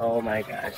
Oh my gosh.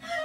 Oh.